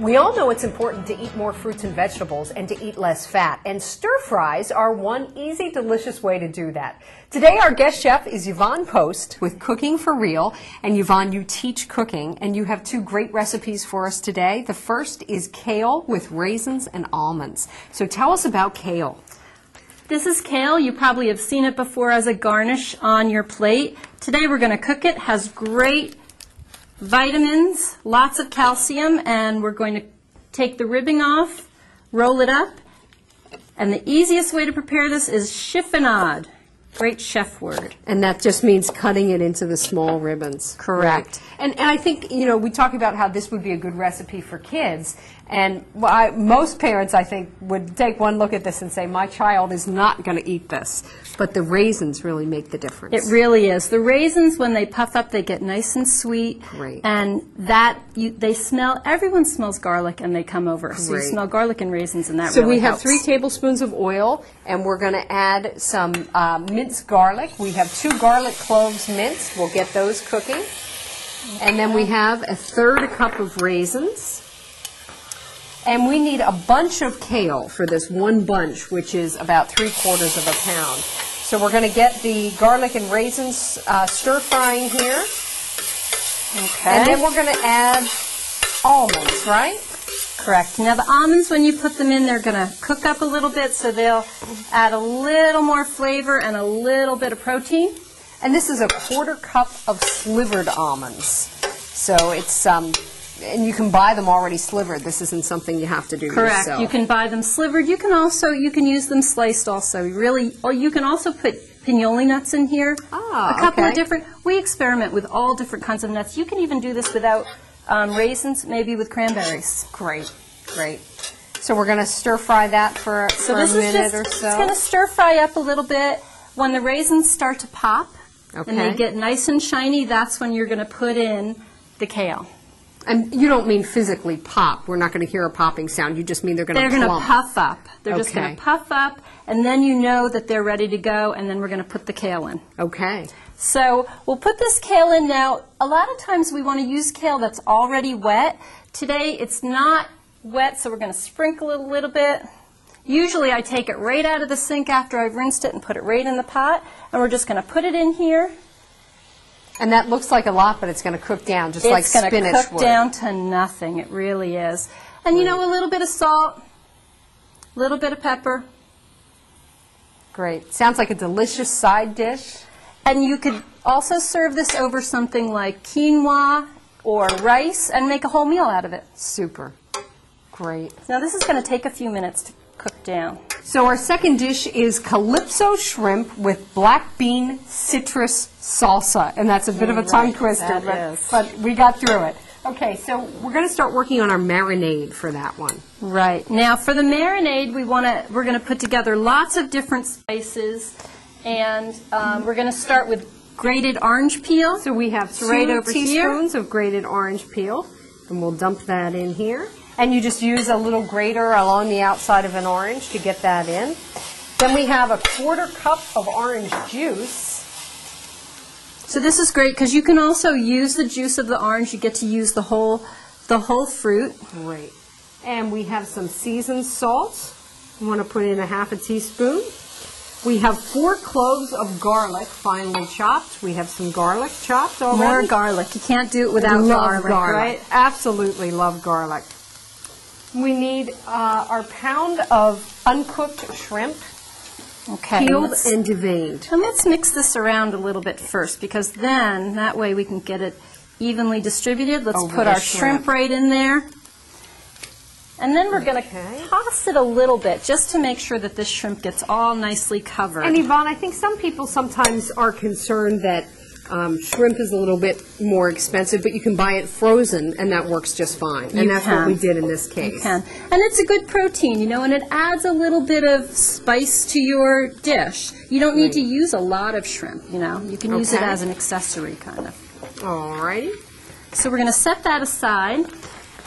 We all know it's important to eat more fruits and vegetables and to eat less fat, and stir fries are one easy, delicious way to do that. Today our guest chef is Yvonne Post with Cooking for Real, and Yvonne, you teach cooking and you have two great recipes for us today. The first is kale with raisins and almonds. So tell us about kale. This is kale. You probably have seen it before as a garnish on your plate. Today we're going to cook it. It has great vitamins, lots of calcium, and we're going to take the ribbing off, roll it up, and the easiest way to prepare this is chiffonade. Great chef word. And that just means cutting it into the small ribbons. Correct. Right. And I think, you know, we talk about how this would be a good recipe for kids, and most parents, I think, would take one look at this and say, my child is not going to eat this. But the raisins really make the difference. It really is. The raisins, when they puff up, they get nice and sweet. Great. And that, they smell, everyone smells garlic and they come over. Great. So you smell garlic and raisins, and that so really we helps. Have 3 tablespoons of oil, and we're going to add some minced garlic. We have 2 garlic cloves minced. We'll get those cooking. Okay. And then we have 1/3 cup of raisins. And we need a bunch of kale for this one bunch, which is about 3/4 of a pound. So we're going to get the garlic and raisins stir frying here. Okay. And then we're going to add almonds, right? Correct. Now the almonds, when you put them in, they're going to cook up a little bit, so they'll add a little more flavor and a little bit of protein. And this is 1/4 cup of slivered almonds. So it's, and you can buy them already slivered. This isn't something you have to do yourself. Correct. You can buy them slivered. You can also, you can use them sliced also. Really, or you can also put pignoli nuts in here. Ah, a couple okay. of different, we experiment with all different kinds of nuts. You can even do this without raisins, maybe with cranberries. Great, great. So we're going to stir fry that for a minute or so. It's going to stir fry up a little bit. When the raisins start to pop okay. and they get nice and shiny, that's when you're going to put in the kale. And you don't mean physically pop. We're not going to hear a popping sound. You just mean they're going to plump. They're going to puff up. They're okay. just going to puff up, and then you know that they're ready to go, and then we're going to put the kale in. Okay. So we'll put this kale in now. A lot of times we want to use kale that's already wet. Today it's not wet, so we're going to sprinkle it a little bit. Usually I take it right out of the sink after I've rinsed it and put it right in the pot, and we're just going to put it in here. And that looks like a lot, but it's going to cook down just like spinach would. It's going to cook down to nothing. It really is. And, you know, a little bit of salt, a little bit of pepper. Great. Sounds like a delicious side dish. And you could also serve this over something like quinoa or rice and make a whole meal out of it. Super. Great. Now, this is going to take a few minutes to cook down. So our second dish is calypso shrimp with black bean citrus salsa, and that's a bit of a tongue twister, but we got through it. Okay, so we're going to start working on our marinade for that one. Right. Now for the marinade, we're going to put together lots of different spices, and we're going to start with grated orange peel. So we have 2 teaspoons of grated orange peel, and we'll dump that in here. And you just use a little grater along the outside of an orange to get that in. Then we have 1/4 cup of orange juice. So this is great because you can also use the juice of the orange. You get to use the whole fruit. Great. And we have some seasoned salt. You want to put in 1/2 teaspoon. We have 4 cloves of garlic finely chopped. We have some garlic chopped already. More garlic. You can't do it without garlic, right? Absolutely love garlic. We need our pound of uncooked shrimp, okay, peeled and deveined. And let's mix this around a little bit first, because then that way we can get it evenly distributed. Let's put our shrimp right in there. And then we're going to toss it a little bit just to make sure that this shrimp gets all nicely covered. And Yvonne, I think some people sometimes are concerned that shrimp is a little bit more expensive, but you can buy it frozen, and that works just fine. And that's what we did in this case. You can. And it's a good protein, you know, and it adds a little bit of spice to your dish. You don't need to use a lot of shrimp, you know. You can use it as an accessory, kind of. All righty. So we're going to set that aside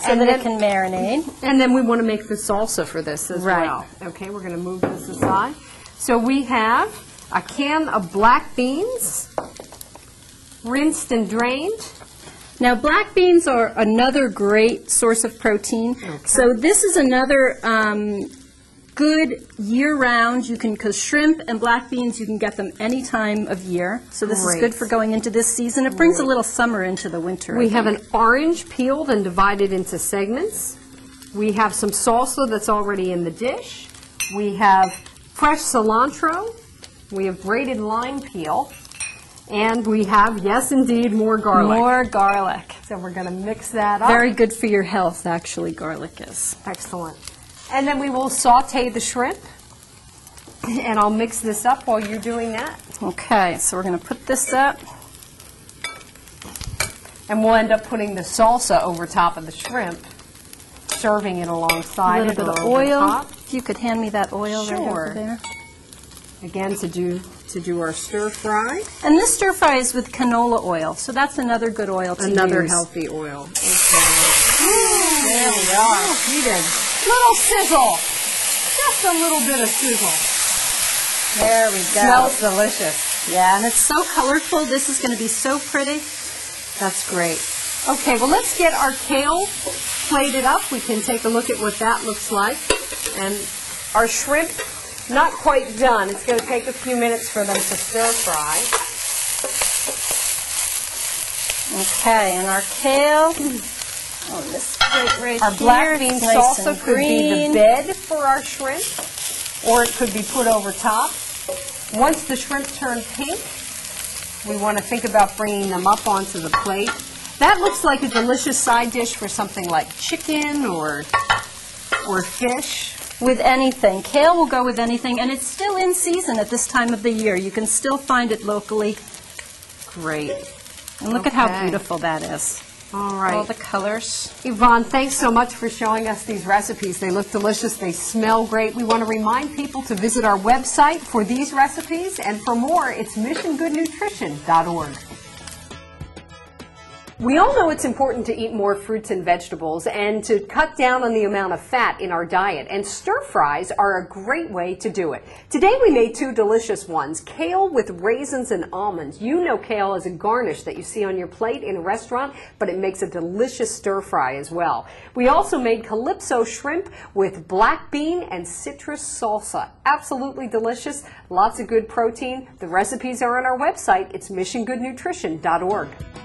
so that it can marinate. And then we want to make the salsa for this as well. Okay, we're going to move this aside. So we have a can of black beans. Rinsed and drained. Now, black beans are another great source of protein. Okay. So this is another good year-round. You can, because shrimp and black beans, you can get them any time of year. So this is good for going into this season. It brings a little summer into the winter. We have an orange peeled and divided into segments. We have some salsa that's already in the dish. We have fresh cilantro. We have grated lime peel. And we have, yes indeed, more garlic. More garlic. So we're going to mix that up. Very good for your health, actually, garlic is. Excellent. And then we will saute the shrimp. And I'll mix this up while you're doing that. Okay, so we're going to put this up. And we'll end up putting the salsa over top of the shrimp, serving it alongside. A little bit of oil. If you could hand me that oil right over there. Again, to do our stir fry. And this stir fry is with canola oil, so that's another good oil to use. Another healthy oil. Okay. There we are. Heated. Little sizzle. Just a little bit of sizzle. There we go. Smells delicious. Yeah, and it's so colorful. This is going to be so pretty. That's great. Okay, well, let's get our kale plated up. We can take a look at what that looks like. And our shrimp, not quite done. It's going to take a few minutes for them to stir fry. Okay, and our kale. Oh, this plate right here. Our black bean salsa could be the bed for our shrimp, or it could be put over top. Once the shrimp turn pink, we want to think about bringing them up onto the plate. That looks like a delicious side dish for something like chicken or fish. With anything. Kale will go with anything, and it's still in season at this time of the year. You can still find it locally. Great. And look at how beautiful that is. All right. All the colors. Yvonne, thanks so much for showing us these recipes. They look delicious. They smell great. We want to remind people to visit our website for these recipes, and for more, it's missiongoodnutrition.org. We all know it's important to eat more fruits and vegetables and to cut down on the amount of fat in our diet, and stir fries are a great way to do it. Today we made two delicious ones, kale with raisins and almonds. You know kale is a garnish that you see on your plate in a restaurant, but it makes a delicious stir fry as well. We also made calypso shrimp with black bean and citrus salsa. Absolutely delicious, lots of good protein. The recipes are on our website. It's missiongoodnutrition.org.